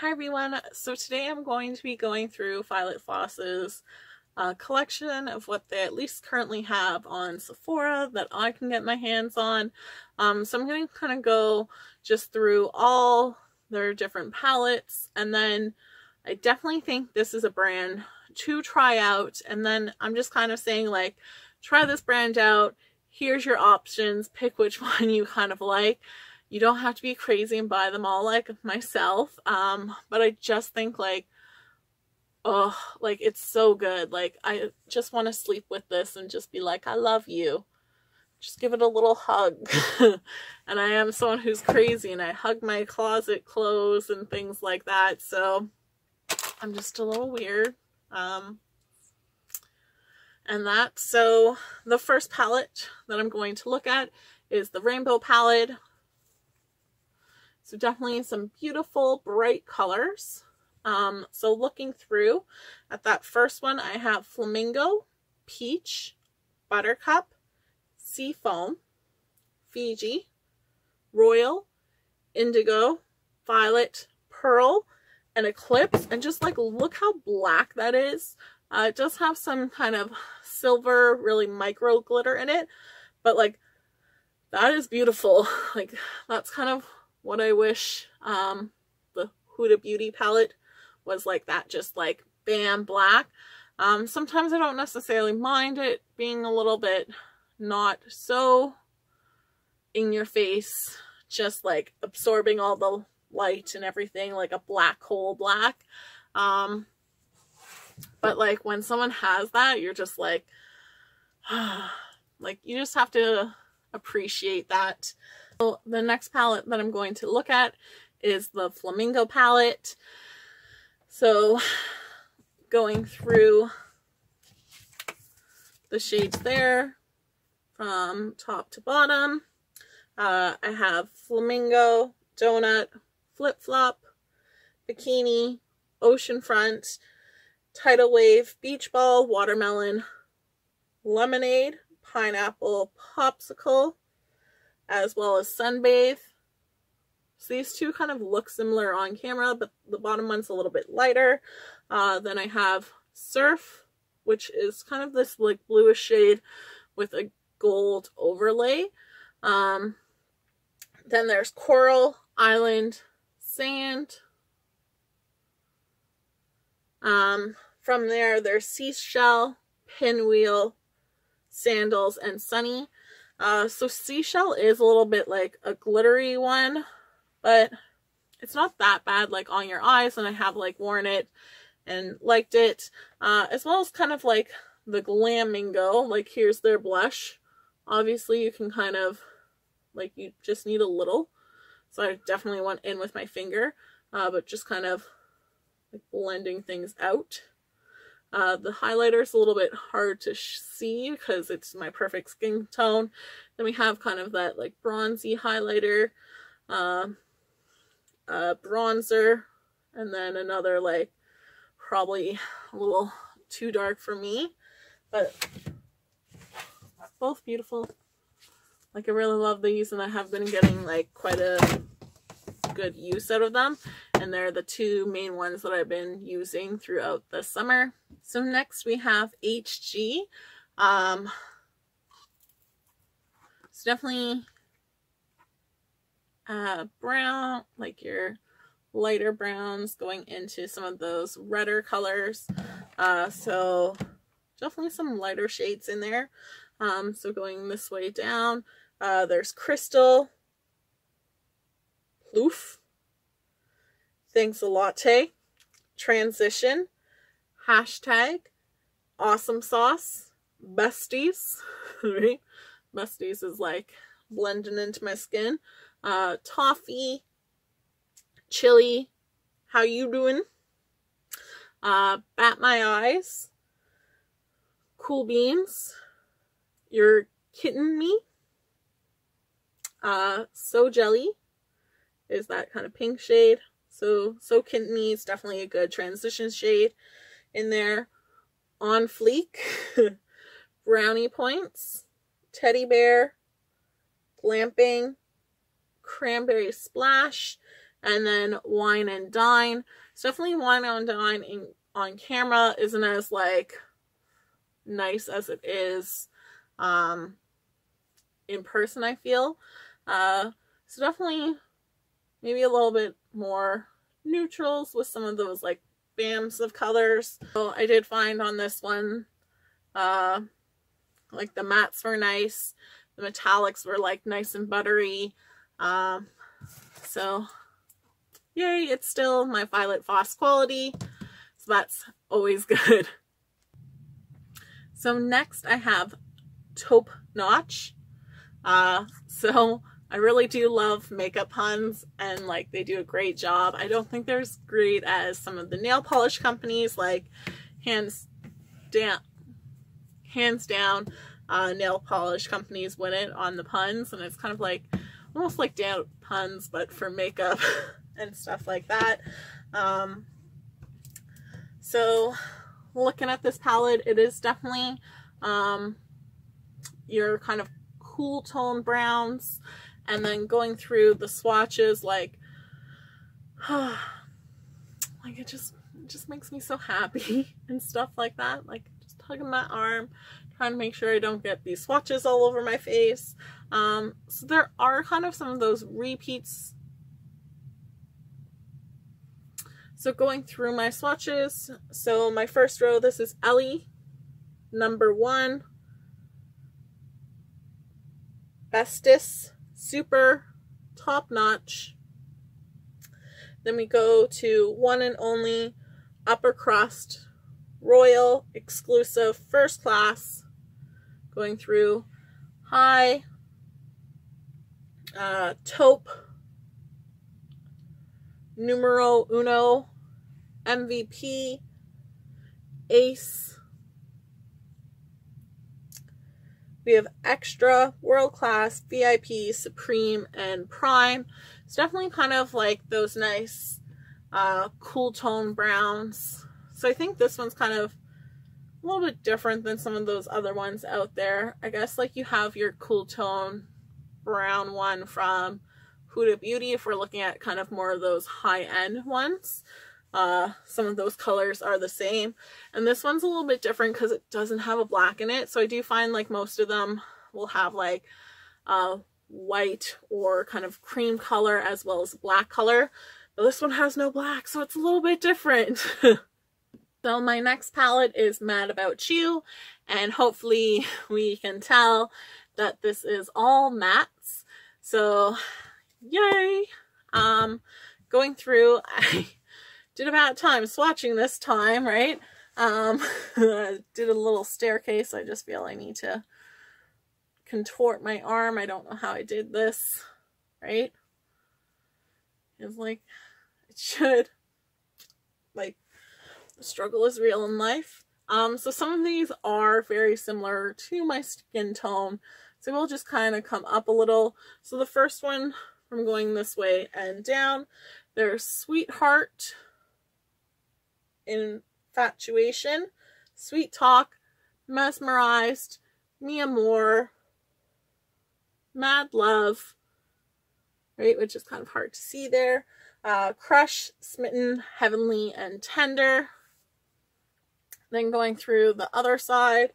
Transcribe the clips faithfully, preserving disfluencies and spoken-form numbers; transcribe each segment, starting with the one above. Hi everyone! So today I'm going to be going through Violet Voss's uh, collection of what they at least currently have on Sephora that I can get my hands on. Um, so I'm going to kind of go just through all their different palettes, and then I definitely think this is a brand to try out, and then I'm just kind of saying like, try this brand out, here's your options, pick which one you kind of like. You don't have to be crazy and buy them all like myself, um, but I just think like, oh, like it's so good. Like I just want to sleep with this and just be like, I love you. Just give it a little hug. And I am someone who's crazy and I hug my closet clothes and things like that. So I'm just a little weird. Um, and that, so the first palette that I'm going to look at is the Rainbow Palette. So definitely some beautiful bright colors. Um, so looking through at that first one, I have Flamingo, Peach, Buttercup, Sea Foam, Fiji, Royal, Indigo, Violet, Pearl, and Eclipse. And just like, look how black that is. Uh, it does have some kind of silver, really micro glitter in it, but like, that is beautiful. Like that's kind of what I wish um, the Huda Beauty palette was like, that just like bam black. Um, sometimes I don't necessarily mind it being a little bit not so in your face, just like absorbing all the light and everything like a black hole black. Um, but like when someone has that, you're just like, like you just have to appreciate that. So the next palette that I'm going to look at is the Flamingo palette. So going through the shades there from top to bottom, uh, I have Flamingo, Donut, Flip Flop, Bikini, Oceanfront, Tidal Wave, Beach Ball, Watermelon, Lemonade, Pineapple, Popsicle, as well as Sunbathe. So these two kind of look similar on camera, but the bottom one's a little bit lighter. Uh, then I have Surf, which is kind of this like bluish shade with a gold overlay. Um, then there's Coral, Island, Sand. Um, from there, there's Seashell, Pinwheel, Sandals, and Sunny. Uh, so Seashell is a little bit like a glittery one, but it's not that bad like on your eyes, and I have like worn it and liked it, uh, as well as kind of like the Glamingo, like here's their blush. Obviously you can kind of, like you just need a little, so I definitely went in with my finger, uh, but just kind of like blending things out. Uh, the highlighter is a little bit hard to see because it's my perfect skin tone. Then we have kind of that like bronzy highlighter, uh, uh, bronzer, and then another like probably a little too dark for me, but both beautiful. Like I really love these, and I have been getting like quite a good use out of them. And they're the two main ones that I've been using throughout the summer. So next we have H G. Um, it's definitely uh, brown, like your lighter browns going into some of those redder colors. Uh, so definitely some lighter shades in there. Um, so going this way down, uh, there's Crystal, Ploof, Thanks a Latte, Transition, Hashtag, Awesome Sauce, Besties, right? Besties is like blending into my skin. Uh, Toffee, Chili, How You Doing? Uh, Bat My Eyes, Cool Beans, You're Kidding Me, uh, So Jelly is that kind of pink shade. So, So Kidding Me is definitely a good transition shade in there. On Fleek, Brownie Points, Teddy Bear, Glamping, Cranberry Splash, And then Wine and Dine. So definitely Wine and Dine in, on camera isn't as like nice as it is um, in person, I feel. Uh, so definitely maybe a little bit more neutrals with some of those like bams of colors. So I did find on this one, uh, like the mattes were nice. The metallics were like nice and buttery. Um, so yay, it's still my Violet Voss quality. So that's always good. So next I have Taupe Notch. Uh, so I really do love makeup puns, and like they do a great job. I don't think they're as great as some of the nail polish companies, like hands down, hands down uh, nail polish companies win it on the puns. And it's kind of like almost like damn puns, but for makeup and stuff like that. Um, so looking at this palette, it is definitely um, your kind of cool tone browns. And then going through the swatches, like, oh, like it just, it just makes me so happy and stuff like that. Like just tugging my arm, trying to make sure I don't get these swatches all over my face. Um, so there are kind of some of those repeats. So going through my swatches. So my first row, this is Ellie, number one, Bestest, Super, Top Notch. Then we go to One and Only, Upper Crust, Royal, Exclusive, First Class. Going through High, uh, Taupe, Numero Uno, M V P, Ace. We have Extra, World Class, V I P, Supreme, and Prime. It's definitely kind of like those nice uh, cool tone browns. So I think this one's kind of a little bit different than some of those other ones out there. I guess like you have your cool tone brown one from Huda Beauty if we're looking at kind of more of those high-end ones. Uh, some of those colors are the same, and this one's a little bit different because it doesn't have a black in it. So I do find like most of them will have like uh, white or kind of cream color as well as black color, but this one has no black, so it's a little bit different. So my next palette is Mad About You, and hopefully we can tell that this is all mattes, so yay. Um, going through, I did about time swatching this time, right? Um, did a little staircase. I just feel I need to contort my arm. I don't know how I did this, right? It's like, it should. Like, the struggle is real in life. Um, so some of these are very similar to my skin tone. So we'll just kind of come up a little. So the first one, from going this way and down, there's Sweetheart, Infatuation, Sweet Talk, Mesmerized, Mi Amor, Mad Love, right, which is kind of hard to see there, uh, Crush, Smitten, Heavenly, and Tender. Then going through the other side,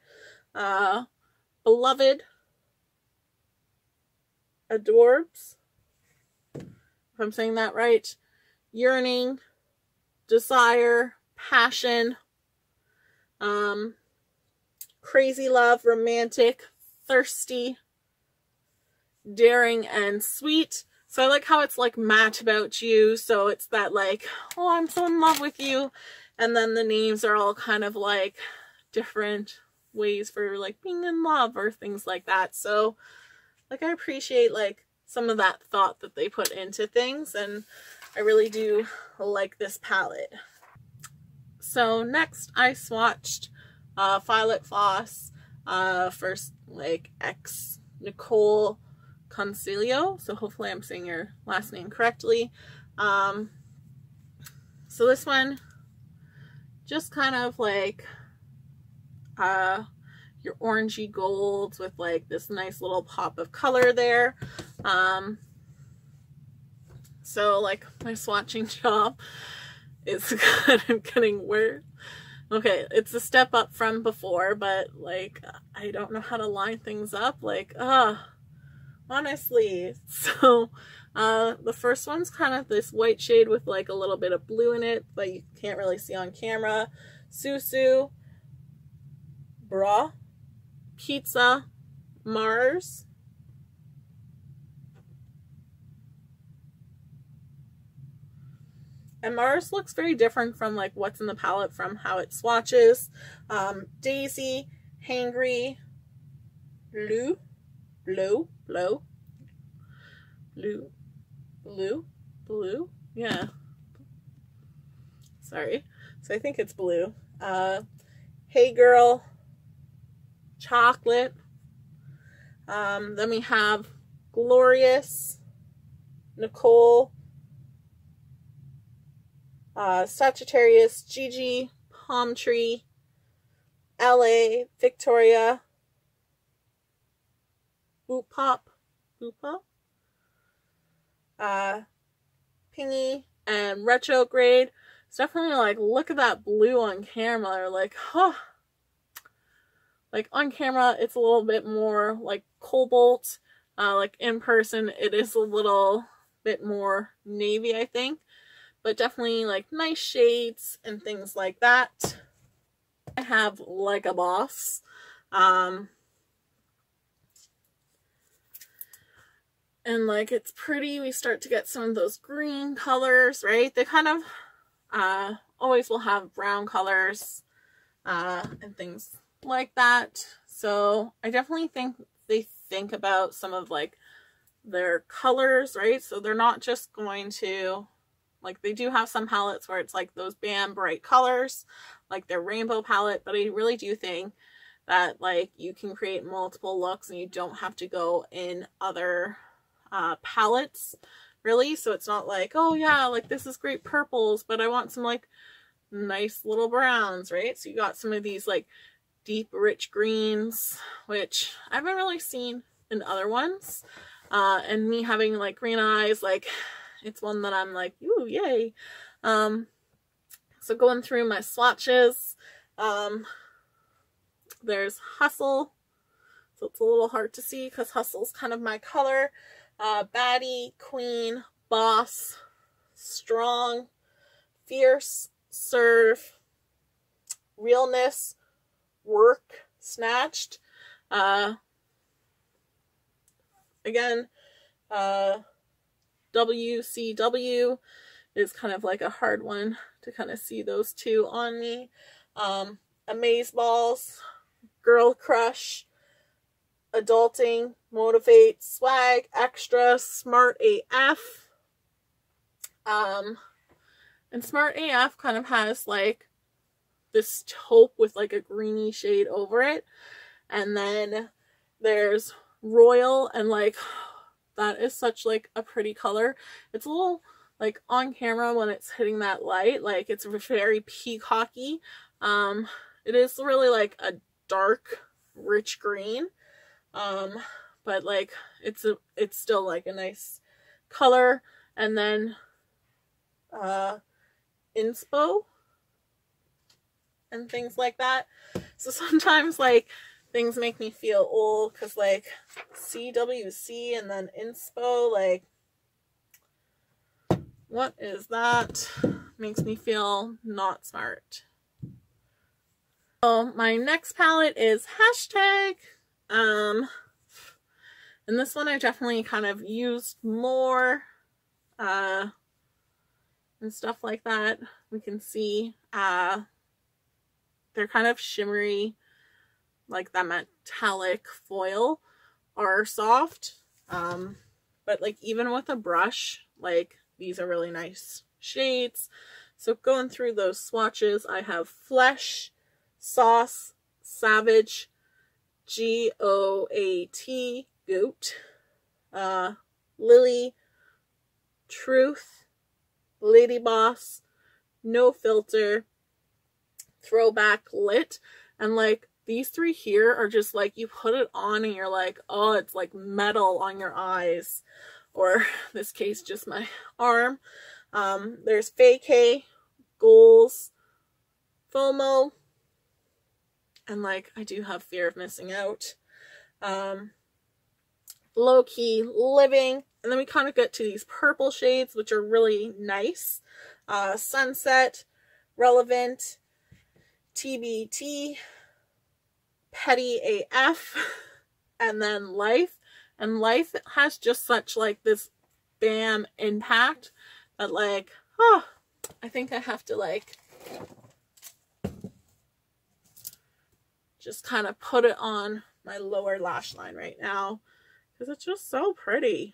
uh, Beloved, Adorbs, if I'm saying that right, Yearning, Desire, Passion, um, Crazy Love, Romantic, Thirsty, Daring, and Sweet. So I like how it's like Mad About You. So it's that like, oh, I'm so in love with you. And then the names are all kind of like different ways for like being in love or things like that. So like I appreciate like some of that thought that they put into things, and I really do like this palette. So next I swatched uh, Violet Voss, uh, first like ex Nicole Concilio, so hopefully I'm saying your last name correctly. Um, so this one just kind of like uh, your orangey golds with like this nice little pop of color there. Um, So like my swatching job is kind of getting worse. Okay, it's a step up from before, but like I don't know how to line things up. Like, uh honestly. So uh the first one's kind of this white shade with like a little bit of blue in it, but you can't really see on camera. Susu, Bra, Pizza, Mars, and Mars looks very different from like what's in the palette from how it swatches. Um, Daisy, Hangry, Blue, Blue, Blue, Blue, Blue, Blue, yeah. Sorry. So I think it's Blue. Uh, Hey Girl, Chocolate. Um, then we have Glorious, Nicole, Uh, Sagittarius, Gigi, Palm Tree, L A, Victoria, Boop Pop, Boop Pop, uh, Pingy, and Retrograde. It's definitely like, look at that blue on camera. They're like, huh. Like on camera, it's a little bit more like cobalt. Uh, like in person, it is a little bit more navy, I think. But definitely like nice shades and things like that. I have Like a Boss. Um, and like it's pretty. We start to get some of those green colors, right? They kind of uh, always will have brown colors uh, and things like that. So I definitely think they think about some of like their colors, right? So they're not just going to... Like, they do have some palettes where it's, like, those bam, bright colors, like their rainbow palette. But I really do think that, like, you can create multiple looks and you don't have to go in other uh, palettes, really. So it's not like, oh, yeah, like, this is great purples, but I want some, like, nice little browns, right? So you got some of these, like, deep, rich greens, which I haven't really seen in other ones. Uh, and me having, like, green eyes, like... It's one that I'm like, ooh, yay. Um, so going through my swatches, um, there's Hustle. So it's a little hard to see because Hustle's kind of my color. Uh, Baddie, Queen, Boss, Strong, Fierce, Serve, Realness, Work, Snatched. Uh, again, uh... W C W is kind of like a hard one to kind of see those two on me. Um, Amazeballs, Girl Crush, Adulting, Motivate, Swag, Extra, Smart A F. Um, and Smart A F kind of has like this taupe with like a greeny shade over it. And then there's Royal and like... That is such, like, a pretty color. It's a little, like, on camera when it's hitting that light. Like, it's very peacocky. Um, it is really, like, a dark, rich green. Um, but, like, it's a, it's still, like, a nice color. And then, uh, Inspo. And things like that. So, sometimes, like... Things make me feel old because, like, C W C and then Inspo, like, what is that? Makes me feel not smart. So, my next palette is Hashtag. Um, and this one I definitely kind of used more uh, and stuff like that. We can see uh, they're kind of shimmery. Like that metallic foil are soft, um but like even with a brush, like these are really nice shades. So going through those swatches, I have Flesh, Sauce, Savage, G O A T, Goat, uh Lily, Truth, Lady Boss, No Filter, Throwback, Lit. And like these three here are just like, you put it on and you're like, oh, it's like metal on your eyes. or in this case just my arm. Um, there's Vacay, Goals, FOMO, and like I do have fear of missing out, um, low-key living, and then we kind of get to these purple shades which are really nice. Uh, Sunset, Relevant, T B T, Petty A F, and then Life. And Life has just such like this bam impact that like, huh, I think I have to like just kind of put it on my lower lash line right now because it's just so pretty.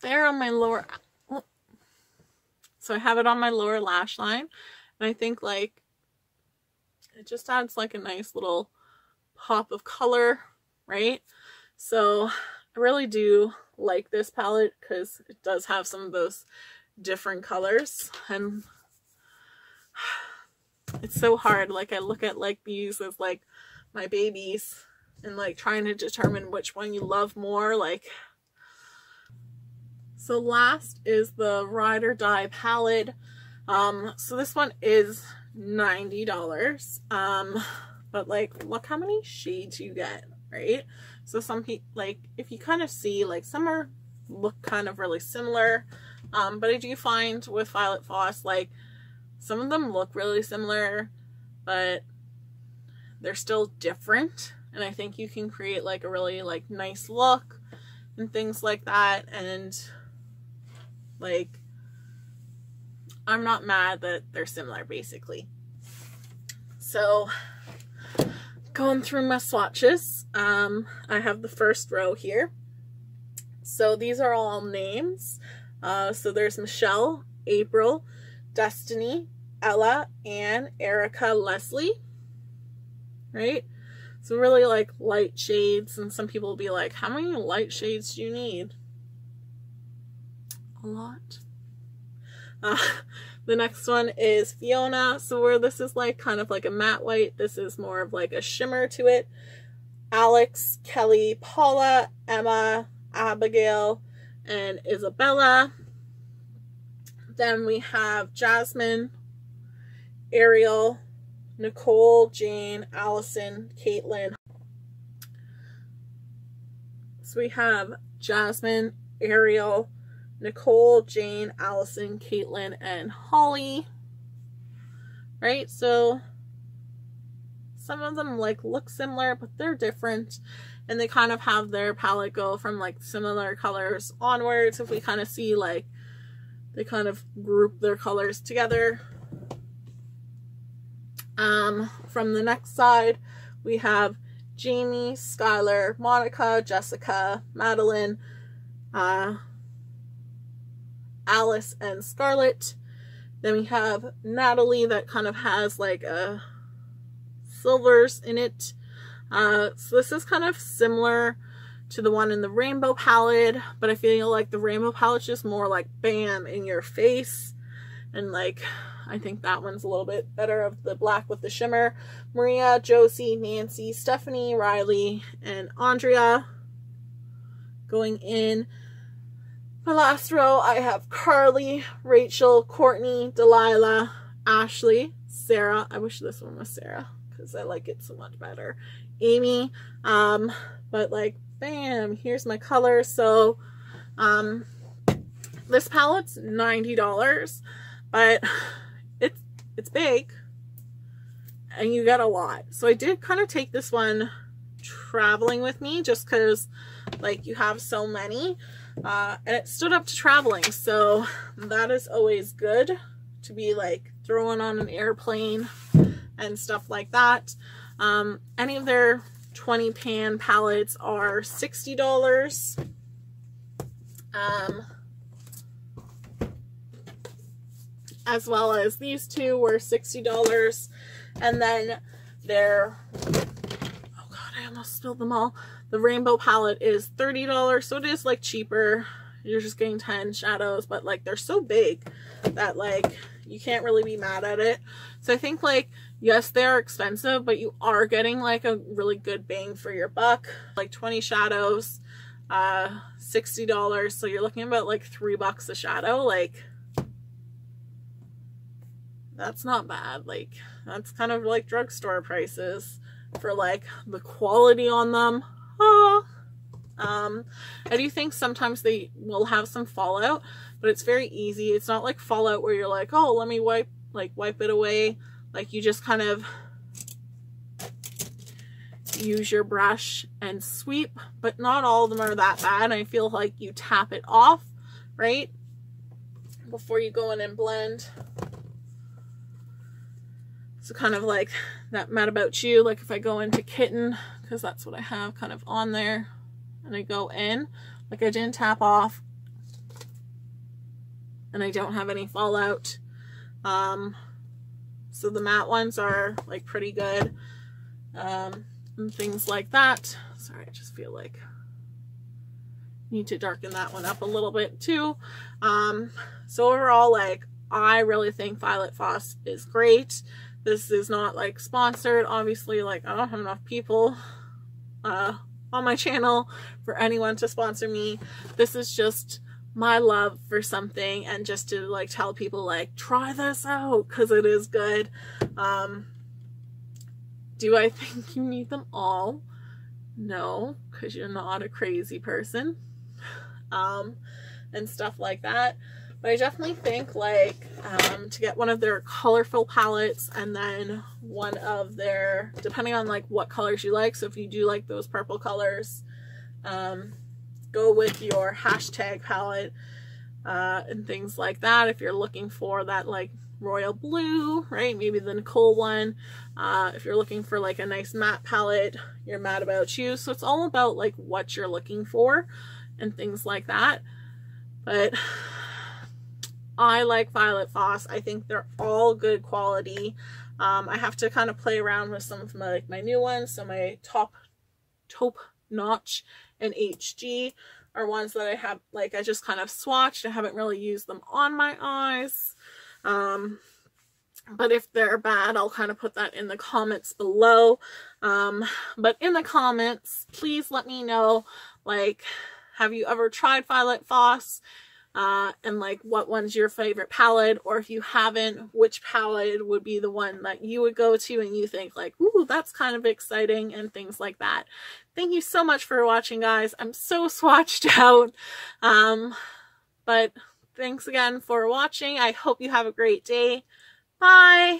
There on my lower, so I have it on my lower lash line, and I think like it just adds like a nice little pop of color, right? So I really do like this palette because it does have some of those different colors, and it's so hard. Like I look at like these as like my babies, and like trying to determine which one you love more, like. So last is the Ride or Die palette. Um, so this one is ninety dollars. Um, but like, look how many shades you get, right? So some people, like, if you kind of see, like, some are look kind of really similar. Um, but I do find with Violet Voss, like, some of them look really similar, but they're still different. And I think you can create like a really like nice look and things like that, and like, I'm not mad that they're similar, basically. So, going through my swatches, um, I have the first row here. So these are all names. Uh, so there's Michelle, April, Destiny, Ella, Anne, Erica, Leslie, right? So really like light shades, and some people will be like, how many light shades do you need? A lot. Uh, the next one is Fiona. So where this is like kind of like a matte white, this is more of like a shimmer to it. Alex, Kelly, Paula, Emma, Abigail, and Isabella. Then we have Jasmine, Ariel, Nicole, Jane, Allison, Caitlin. So we have Jasmine, Ariel, Nicole, Jane, Allison, Caitlin, and Holly, right? So some of them like look similar, but they're different, and they kind of have their palette go from like similar colors onwards. If we kind of see like they kind of group their colors together. Um, from the next side, we have Jamie, Skylar, Monica, Jessica, Madeline, uh, Alice, and Scarlett. Then we have Natalie that kind of has like a silvers in it. Uh, so this is kind of similar to the one in the rainbow palette, but I feel like the rainbow palette is just more like bam in your face, and like, I think that one's a little bit better of the black with the shimmer. Maria, Josie, Nancy, Stephanie, Riley, and Andrea going in. My last row, I have Carly, Rachel, Courtney, Delilah, Ashley, Sarah. I wish this one was Sarah because I like it so much better. Amy, um, but like, bam, here's my color. So um, this palette's ninety dollars, but it's big and you get a lot. So I did kind of take this one traveling with me just because like you have so many, uh, and it stood up to traveling. So that is always good to be like throwing on an airplane and stuff like that. Um, any of their twenty pan palettes are sixty dollars. Um, as well as these two were sixty dollars. And then their, oh god, I almost spilled them all. The rainbow palette is thirty dollars, so it is like cheaper. You're just getting ten shadows, but like they're so big that like you can't really be mad at it. So I think like, yes, they're expensive, but you are getting like a really good bang for your buck. Like twenty shadows, uh, sixty dollars. So you're looking about like three bucks a shadow. Like that's not bad. Like that's kind of like drugstore prices for like the quality on them. Ah. Um, I do think sometimes they will have some fallout, but it's very easy. It's not like fallout where you're like, oh, let me wipe, like wipe it away. Like you just kind of use your brush and sweep, but not all of them are that bad. I feel like you tap it off, right? Before you go in and blend. So kind of like that Mad About You, like if I go into Kitten, because that's what I have kind of on there. And I go in, like I didn't tap off and I don't have any fallout. Um, so the matte ones are like pretty good. Um, and things like that. Sorry, I just feel like I need to darken that one up a little bit too. Um, so overall, like I really think Violet Voss is great. This is not like sponsored. Obviously, like I don't have enough people, uh, on my channel for anyone to sponsor me. This is just my love for something and just to like tell people like try this out because it is good. Um, do I think you need them all? No, because you're not a crazy person, um, and stuff like that. But I definitely think like um, to get one of their colorful palettes and then one of their, depending on like what colors you like. So if you do like those purple colors, um, go with your hashtag palette uh, and things like that. If you're looking for that like royal blue, right? Maybe the Nicole one. Uh, if you're looking for like a nice matte palette, you're Mad About You. So it's all about like what you're looking for and things like that. But I like Violet Voss. I think they're all good quality. Um, I have to kind of play around with some of my, like, my new ones. So my top, Taupe Notch and H G are ones that I have, like, I just kind of swatched. I haven't really used them on my eyes. Um, but if they're bad, I'll kind of put that in the comments below. Um, but in the comments, please let me know, like, have you ever tried Violet Voss? Uh, and like what one's your favorite palette, or if you haven't, which palette would be the one that you would go to and you think like, ooh, that's kind of exciting and things like that. Thank you so much for watching, guys. I'm so swatched out. Um, but thanks again for watching. I hope you have a great day. Bye.